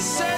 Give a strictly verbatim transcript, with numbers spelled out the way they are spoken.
say